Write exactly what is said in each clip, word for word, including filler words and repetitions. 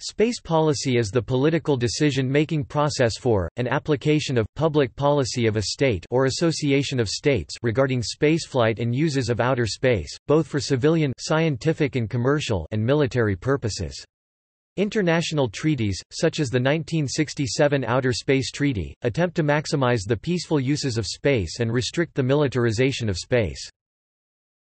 Space policy is the political decision-making process for, and application of, public policy of a state or association of states regarding spaceflight and uses of outer space, both for civilian, scientific and commercial, and military purposes. International treaties, such as the nineteen sixty-seven Outer Space Treaty, attempt to maximize the peaceful uses of space and restrict the militarization of space.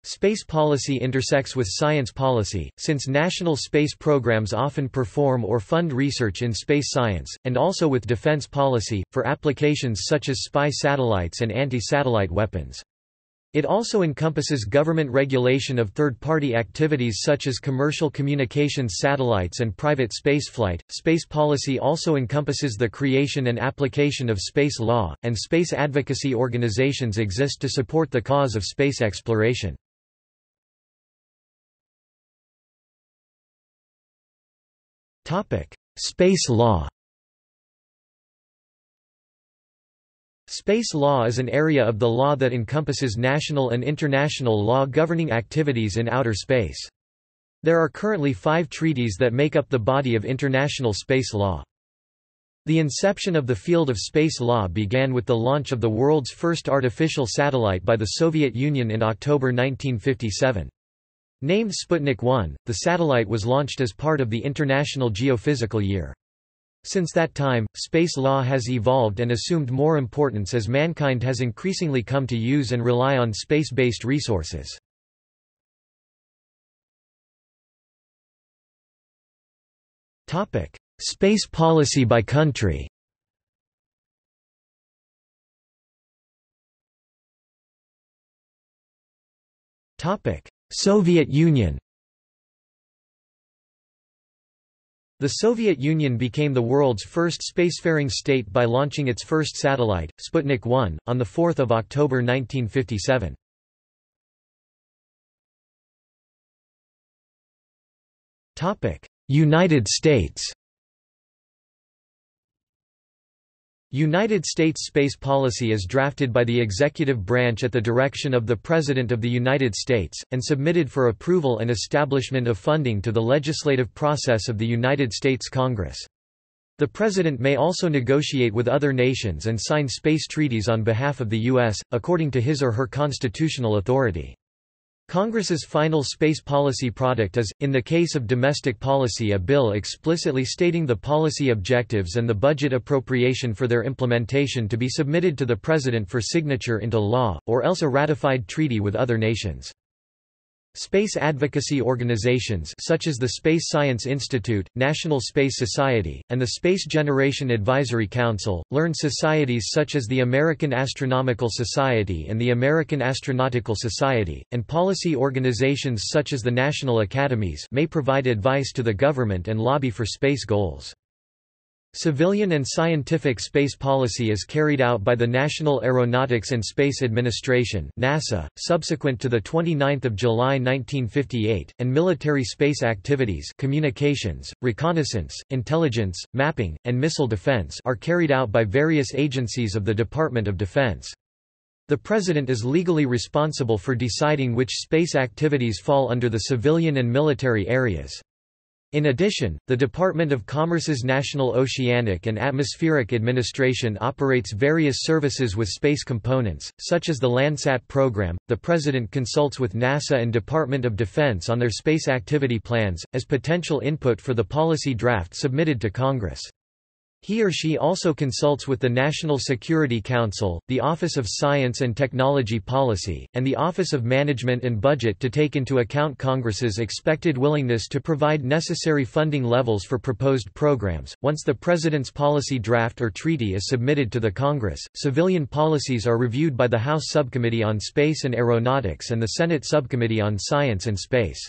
Space policy intersects with science policy, since national space programs often perform or fund research in space science, and also with defense policy, for applications such as spy satellites and anti-satellite weapons. It also encompasses government regulation of third-party activities such as commercial communications satellites and private spaceflight. Space policy also encompasses the creation and application of space law, and space advocacy organizations exist to support the cause of space exploration. Topic: Space law. Space law is an area of the law that encompasses national and international law governing activities in outer space. There are currently five treaties that make up the body of international space law. The inception of the field of space law began with the launch of the world's first artificial satellite by the Soviet Union in October nineteen fifty-seven. Named Sputnik one, the satellite was launched as part of the International Geophysical Year. Since that time, space law has evolved and assumed more importance as mankind has increasingly come to use and rely on space-based resources. Space policy by country. Soviet Union. The Soviet Union became the world's first spacefaring state by launching its first satellite, Sputnik one, on the fourth of October nineteen fifty-seven. Topic: United States. United States space policy is drafted by the executive branch at the direction of the President of the United States, and submitted for approval and establishment of funding to the legislative process of the United States Congress. The President may also negotiate with other nations and sign space treaties on behalf of the U S, according to his or her constitutional authority. Congress's final space policy product is, in the case of domestic policy, a bill explicitly stating the policy objectives and the budget appropriation for their implementation to be submitted to the President for signature into law, or else a ratified treaty with other nations. Space advocacy organizations such as the Space Science Institute, National Space Society, and the Space Generation Advisory Council, learned societies such as the American Astronomical Society and the American Astronautical Society, and policy organizations such as the National Academies may provide advice to the government and lobby for space goals. Civilian and scientific space policy is carried out by the National Aeronautics and Space Administration (NASA), subsequent to the twenty-ninth of July nineteen fifty-eight, and military space activities, communications, reconnaissance, intelligence, mapping, and missile defense are carried out by various agencies of the Department of Defense. The President is legally responsible for deciding which space activities fall under the civilian and military areas. In addition, the Department of Commerce's National Oceanic and Atmospheric Administration operates various services with space components, such as the Landsat program. The President consults with NASA and Department of Defense on their space activity plans, as potential input for the policy draft submitted to Congress. He or she also consults with the National Security Council, the Office of Science and Technology Policy, and the Office of Management and Budget to take into account Congress's expected willingness to provide necessary funding levels for proposed programs. Once the President's policy draft or treaty is submitted to the Congress, civilian policies are reviewed by the House Subcommittee on Space and Aeronautics and the Senate Subcommittee on Science and Space.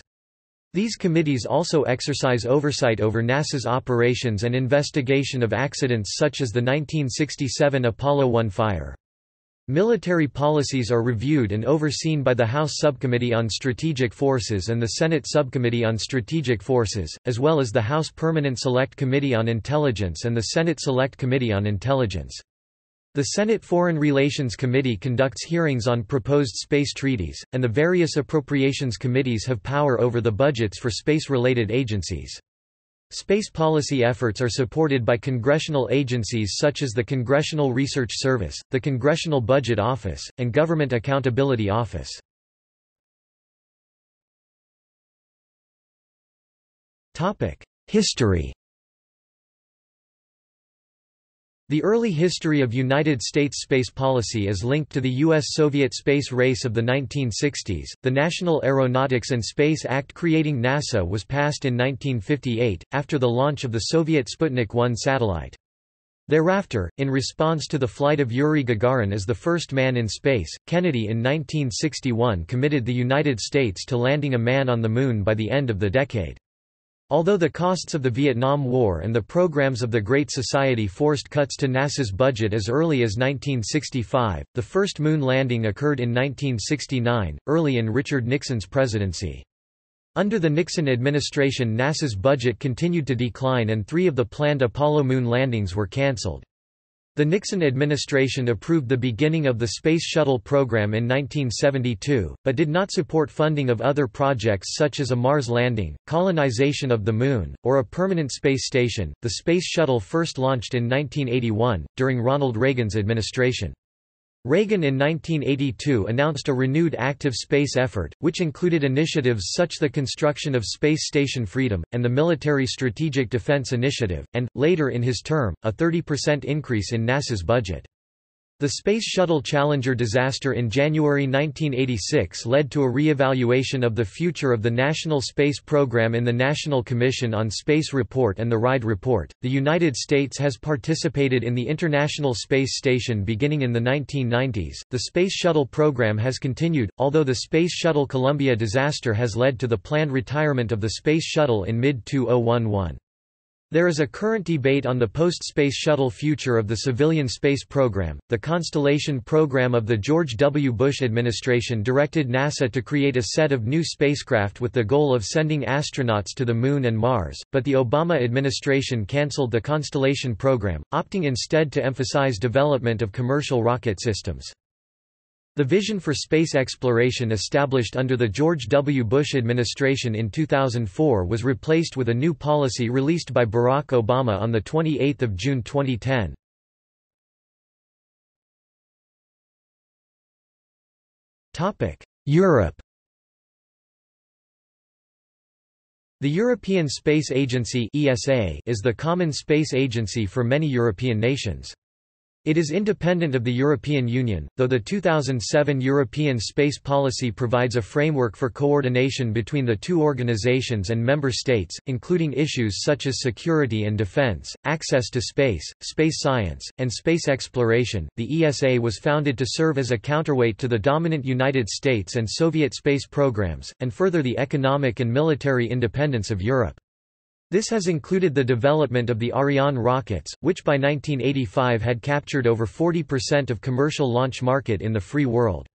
These committees also exercise oversight over NASA's operations and investigation of accidents such as the nineteen sixty-seven Apollo one fire. Military policies are reviewed and overseen by the House Subcommittee on Strategic Forces and the Senate Subcommittee on Strategic Forces, as well as the House Permanent Select Committee on Intelligence and the Senate Select Committee on Intelligence. The Senate Foreign Relations Committee conducts hearings on proposed space treaties, and the various appropriations committees have power over the budgets for space-related agencies. Space policy efforts are supported by congressional agencies such as the Congressional Research Service, the Congressional Budget Office, and Government Accountability Office. History. The early history of United States space policy is linked to the U S Soviet space race of the nineteen sixties. The National Aeronautics and Space Act creating NASA was passed in nineteen fifty-eight, after the launch of the Soviet Sputnik one satellite. Thereafter, in response to the flight of Yuri Gagarin as the first man in space, Kennedy in nineteen sixty-one committed the United States to landing a man on the Moon by the end of the decade. Although the costs of the Vietnam War and the programs of the Great Society forced cuts to NASA's budget as early as nineteen sixty-five, the first moon landing occurred in nineteen sixty-nine, early in Richard Nixon's presidency. Under the Nixon administration, NASA's budget continued to decline and three of the planned Apollo moon landings were cancelled. The Nixon administration approved the beginning of the Space Shuttle program in nineteen seventy-two, but did not support funding of other projects such as a Mars landing, colonization of the Moon, or a permanent space station. The Space Shuttle first launched in nineteen eighty-one, during Ronald Reagan's administration. Reagan in nineteen eighty-two announced a renewed active space effort, which included initiatives such the construction of Space Station Freedom, and the Military Strategic Defense Initiative, and, later in his term, a thirty percent increase in NASA's budget. The Space Shuttle Challenger disaster in January nineteen eighty-six led to a re-evaluation of the future of the National Space Program in the National Commission on Space Report and the Ride Report. The United States has participated in the International Space Station beginning in the nineteen nineties. The Space Shuttle program has continued, although the Space Shuttle Columbia disaster has led to the planned retirement of the Space Shuttle in mid two thousand eleven. There is a current debate on the post-Space Shuttle future of the civilian space program. The Constellation program of the George W. Bush administration directed NASA to create a set of new spacecraft with the goal of sending astronauts to the Moon and Mars, but the Obama administration canceled the Constellation program, opting instead to emphasize development of commercial rocket systems. The vision for space exploration established under the George W. Bush administration in two thousand four was replaced with a new policy released by Barack Obama on the twenty-eighth of June twenty ten. Europe. The European Space Agency (E S A) is the common space agency for many European nations. It is independent of the European Union, though the two thousand seven European Space Policy provides a framework for coordination between the two organizations and member states, including issues such as security and defense, access to space, space science, and space exploration. The E S A was founded to serve as a counterweight to the dominant United States and Soviet space programs, and further the economic and military independence of Europe. This has included the development of the Ariane rockets, which by nineteen eighty-five had captured over forty percent of commercial launch market in the free world.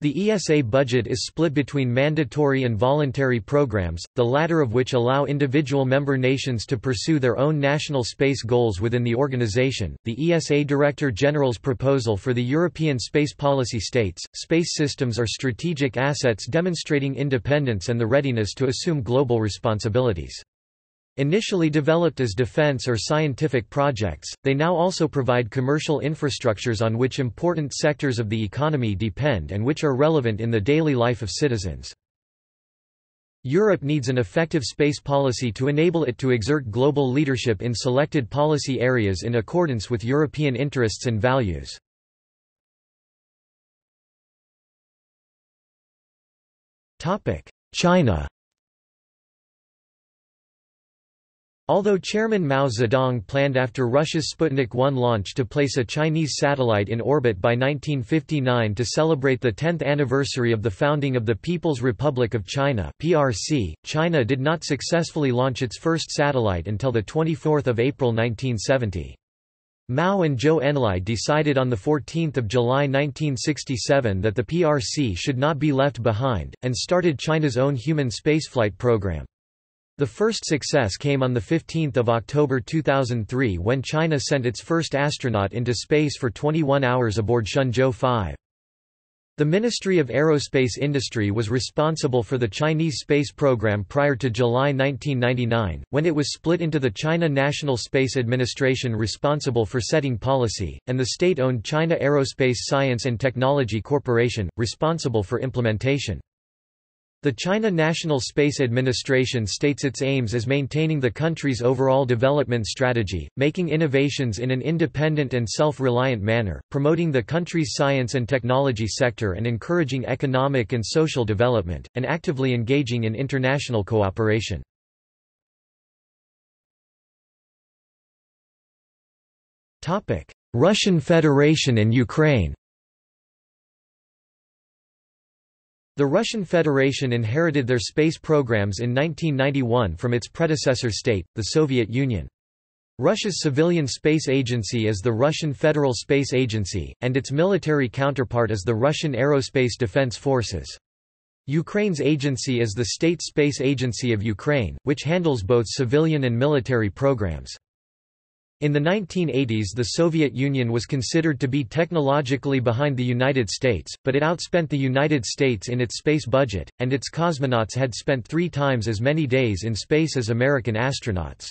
The E S A budget is split between mandatory and voluntary programs, the latter of which allow individual member nations to pursue their own national space goals within the organization. The E S A Director General's proposal for the European space policy states, space systems are strategic assets demonstrating independence and the readiness to assume global responsibilities. Initially developed as defense or scientific projects, they now also provide commercial infrastructures on which important sectors of the economy depend and which are relevant in the daily life of citizens. Europe needs an effective space policy to enable it to exert global leadership in selected policy areas in accordance with European interests and values. China. Although Chairman Mao Zedong planned after Russia's Sputnik one launch to place a Chinese satellite in orbit by nineteen fifty-nine to celebrate the tenth anniversary of the founding of the People's Republic of China (P R C), China did not successfully launch its first satellite until the twenty-fourth of April nineteen seventy. Mao and Zhou Enlai decided on the fourteenth of July nineteen sixty-seven that the P R C should not be left behind and started China's own human spaceflight program. The first success came on the fifteenth of October two thousand three when China sent its first astronaut into space for twenty-one hours aboard Shenzhou five. The Ministry of Aerospace Industry was responsible for the Chinese space program prior to July nineteen ninety-nine, when it was split into the China National Space Administration responsible for setting policy, and the state-owned China Aerospace Science and Technology Corporation, responsible for implementation. The China National Space Administration states its aims as maintaining the country's overall development strategy, making innovations in an independent and self-reliant manner, promoting the country's science and technology sector and encouraging economic and social development, and actively engaging in international cooperation. Russian Federation and Ukraine. The Russian Federation inherited their space programs in nineteen ninety-one from its predecessor state, the Soviet Union. Russia's civilian space agency is the Russian Federal Space Agency, and its military counterpart is the Russian Aerospace Defense Forces. Ukraine's agency is the State Space Agency of Ukraine, which handles both civilian and military programs. In the nineteen eighties, the Soviet Union was considered to be technologically behind the United States, but it outspent the United States in its space budget, and its cosmonauts had spent three times as many days in space as American astronauts.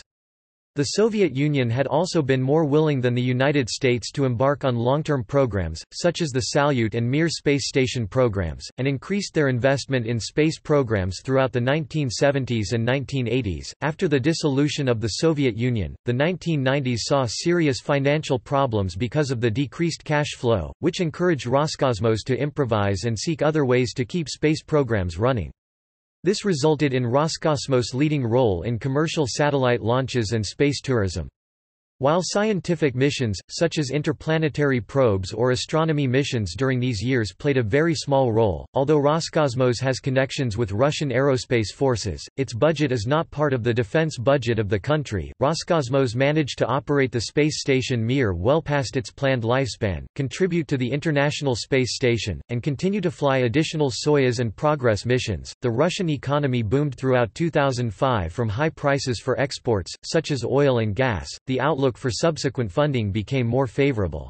The Soviet Union had also been more willing than the United States to embark on long-term programs, such as the Salyut and Mir space station programs, and increased their investment in space programs throughout the nineteen seventies and nineteen eighties. After the dissolution of the Soviet Union, the nineteen nineties saw serious financial problems because of the decreased cash flow, which encouraged Roscosmos to improvise and seek other ways to keep space programs running. This resulted in Roscosmos' leading role in commercial satellite launches and space tourism. While scientific missions, such as interplanetary probes or astronomy missions during these years played a very small role, although Roscosmos has connections with Russian aerospace forces, its budget is not part of the defense budget of the country. Roscosmos managed to operate the space station Mir well past its planned lifespan, contribute to the International Space Station, and continue to fly additional Soyuz and Progress missions. The Russian economy boomed throughout two thousand five from high prices for exports, such as oil and gas. The outlook for subsequent funding became more favorable.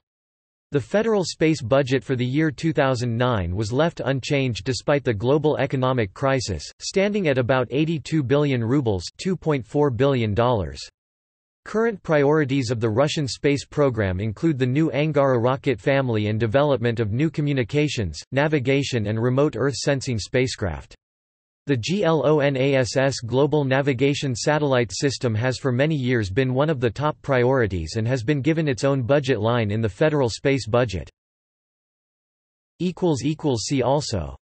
The federal space budget for the year two thousand nine was left unchanged despite the global economic crisis, standing at about eighty-two billion rubles, two point four billion dollars. Current priorities of the Russian space program include the new Angara rocket family and development of new communications, navigation and remote Earth sensing spacecraft. The GLONASS Global Navigation Satellite System has for many years been one of the top priorities and has been given its own budget line in the federal space budget. See also